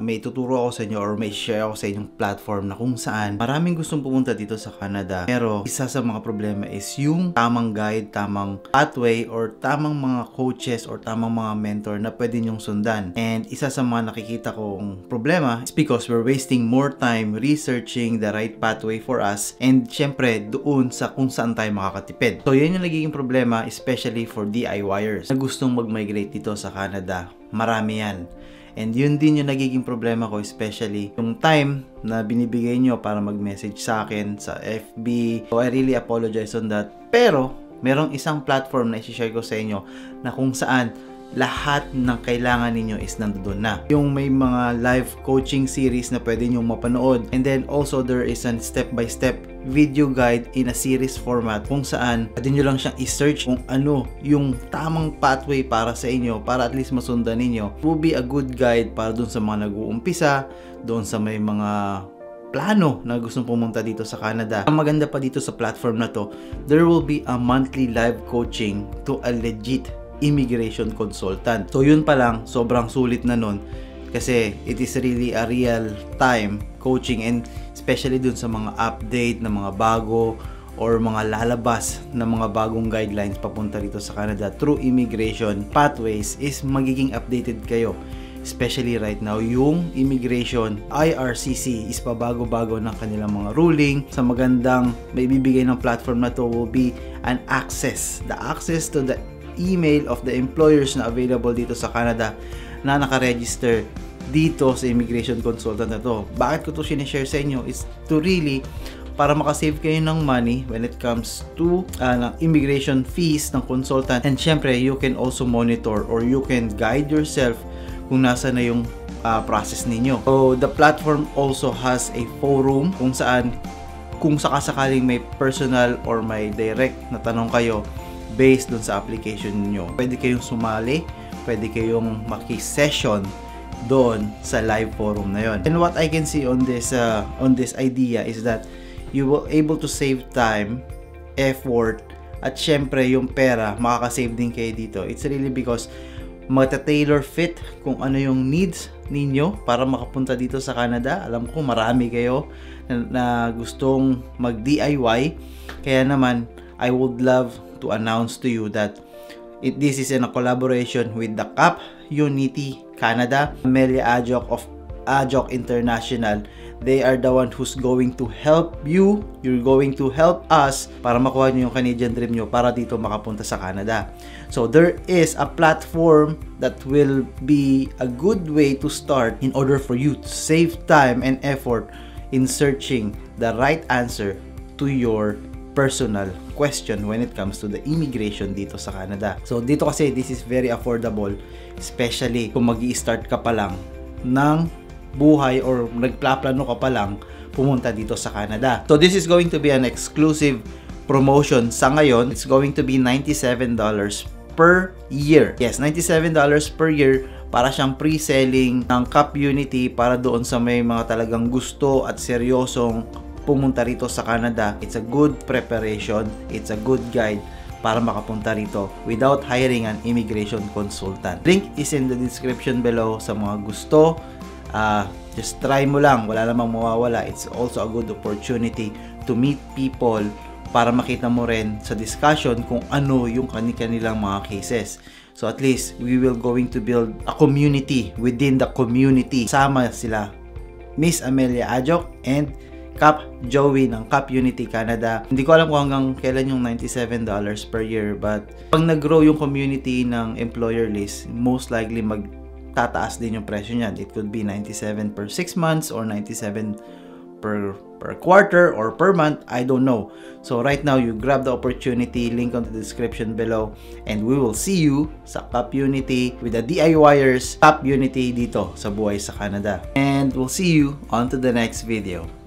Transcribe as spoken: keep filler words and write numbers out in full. May tuturo ako sa inyo or may share ako sa inyong platform na kung saan maraming gustong pumunta dito sa Canada, pero isa sa mga problema is yung tamang guide, tamang pathway or tamang mga coaches or tamang mga mentor na pwede nyong sundan. And isa sa mga nakikita kong problema is because we're wasting more time researching the right pathway for us, and syempre doon sa kung saan tayo makakatipid. So yun yung nagiging problema, especially for D I Y ers na gustong mag-migrate dito sa Canada. Marami yan. And yun din yung nagiging problema ko, especially yung time na binibigay nyo para mag-message sa akin sa F B. So I really apologize on that. Pero merong isang platform na i-share ko sa inyo na kung saan lahat ng kailangan ninyo is nandoon na. Yung may mga live coaching series na pwede nyo mapanood. And then also there is a step-by-step video guide in a series format kung saan pwede nyo lang siyang i-search kung ano yung tamang pathway para sa inyo, para at least masundan ninyo. It will be a good guide para doon sa mga nag-uumpisa, doon sa may mga plano na gustong pumunta dito sa Canada. Ang maganda pa dito sa platform na to, there will be a monthly live coaching to a legit immigration consultant. So yun pa lang, sobrang sulit na nun kasi it is really a real time coaching, and especially dun sa mga update na mga bago or mga lalabas na mga bagong guidelines papunta rito sa Canada through immigration pathways is magiging updated kayo. Especially right now, yung immigration, I R C C is pabago-bago ng kanilang mga ruling. Sa magandang maibibigay ng platform na to will be an access. The access to the email of the employers na available dito sa Canada na nakaregister dito sa immigration consultant na to. Bakit ko to sinishare sa inyo is to really para makasave kayo ng money when it comes to uh, ng immigration fees ng consultant, and syempre you can also monitor or you can guide yourself kung nasa na yung uh, process ninyo. So the platform also has a forum kung saan kung sakasakaling may personal or may direct na tanong kayo based dun sa application niyo, pwede kayong sumali, pwede kayong maki-session doon sa live forum na yon. And what I can see on this uh, on this idea is that you will able to save time, effort, at syempre yung pera, makaka-save din kayo dito. It's really because magta-tailor fit kung ano yung needs ninyo para makapunta dito sa Canada. Alam ko marami kayo na, na gustong mag-D I Y, kaya naman I would love to announce to you that it, this is in a collaboration with the KapUnity Canada, Amelia Ajok of Ajok International. They are the one who's going to help you. You're going to help us para makuha nyo yung Canadian dream nyo para dito makapunta sa Canada. So there is a platform that will be a good way to start in order for you to save time and effort in searching the right answer to your personal question when it comes to the immigration dito sa Canada. So dito kasi this is very affordable, especially kung mag-i-start ka pa lang ng buhay or nagplaplano ka pa lang pumunta dito sa Canada. So this is going to be an exclusive promotion sa ngayon. It's going to be ninety-seven dollars per year. Yes, ninety-seven dollars per year para siyang pre-selling ng KapUnity para doon sa may mga talagang gusto at seryosong pumunta rito sa Canada. It's a good preparation, it's a good guide para makapunta rito without hiring an immigration consultant. Link is in the description below sa mga gusto. Uh, just try mo lang, wala namang mawawala. It's also a good opportunity to meet people para makita mo rin sa discussion kung ano yung kanilang mga cases. So at least we will going to build a community within the community. Sama sila Miss Amelia Ajok and Kap Joey ng KapUnity Canada. Hindi ko alam kung hanggang kailan yung ninety-seven dollars per year, but pag nag-grow yung community ng employer list, most likely magtataas din yung presyo niyan. It could be ninety-seven per six months or ninety-seven per per quarter or per month. I don't know. So right now, you grab the opportunity. Link on the description below, and we will see you sa KapUnity with the D I Y ers KapUnity dito sa Buhay sa Canada. And we'll see you on to the next video.